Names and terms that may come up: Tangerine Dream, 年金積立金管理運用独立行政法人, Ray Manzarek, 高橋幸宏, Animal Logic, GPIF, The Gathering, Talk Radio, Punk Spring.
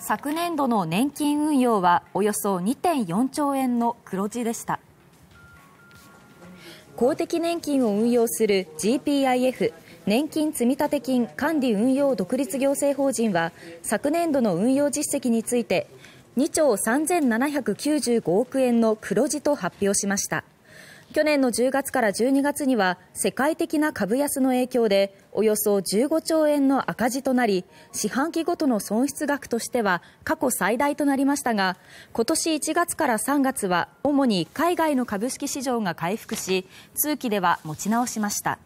昨年度の年金運用はおよそ 2.4 兆円の黒字でした。公的年金を運用する GPIF 年金積立金管理運用独立行政法人は昨年度の運用実績について2兆3795億円の黒字と発表しました。去年の10月から12月には世界的な株安の影響でおよそ15兆円の赤字となり、四半期ごとの損失額としては過去最大となりましたが、今年1月から3月は主に海外の株式市場が回復し、通期では持ち直しました。